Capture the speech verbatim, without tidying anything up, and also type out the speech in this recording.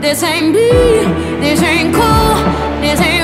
This ain't me, this ain't cool, this ain't